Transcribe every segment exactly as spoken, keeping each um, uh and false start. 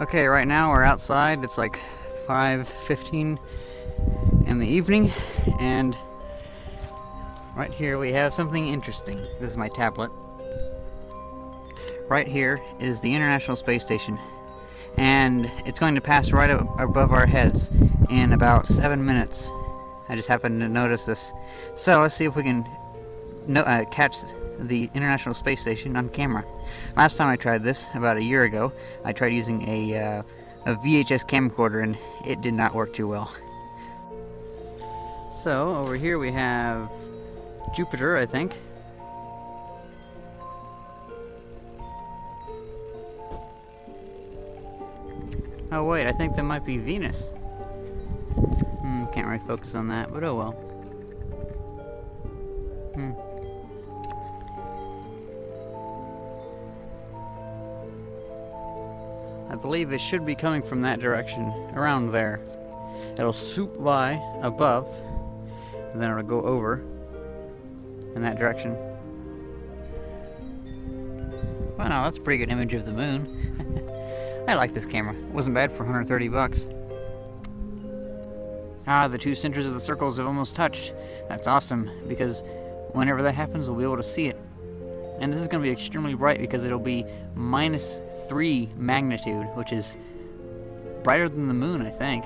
Okay, right now we're outside. It's like five fifteen in the evening, and right here we have something interesting. This is my tablet. Right here is the International Space Station, and it's going to pass right up above our heads in about seven minutes. I just happened to notice this. So let's see if we can no, uh, catch the International Space Station on camera. Last time I tried this, about a year ago, I tried using a, uh, a V H S camcorder, and it did not work too well. So over here we have Jupiter, I think. Oh wait, I think that might be Venus. Hmm, can't really focus on that, but oh well. Hmm. I believe it should be coming from that direction, around there. It'll swoop by above, and then it'll go over in that direction. Wow, well, that's a pretty good image of the moon. I like this camera. It wasn't bad for one hundred thirty bucks. Ah, the two centers of the circles have almost touched. That's awesome, because whenever that happens, we'll be able to see it. And this is going to be extremely bright because it'll be minus three magnitude, which is brighter than the moon, I think.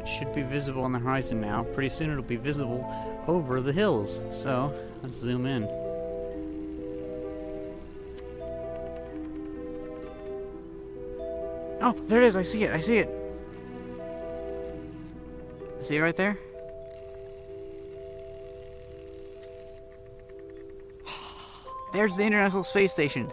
It should be visible on the horizon now. Pretty soon it'll be visible over the hills. So, let's zoom in. Oh, there it is! I see it! I see it! See it right there? There's the International Space Station!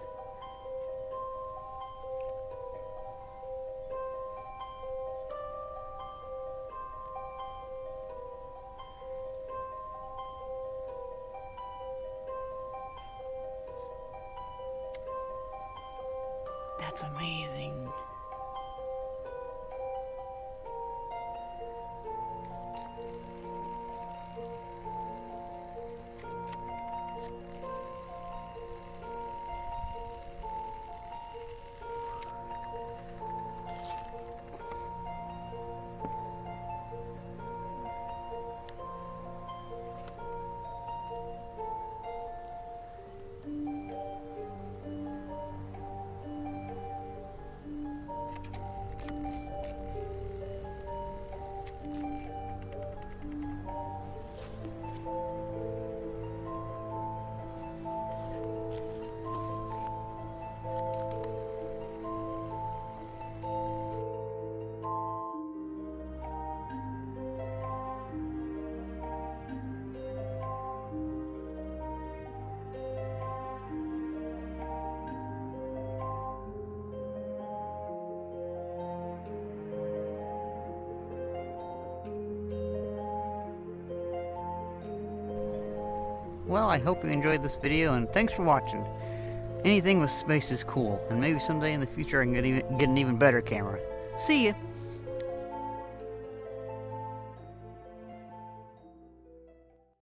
That's amazing! Well, I hope you enjoyed this video, and thanks for watching. Anything with space is cool, and maybe someday in the future I can get, even, get an even better camera. See ya!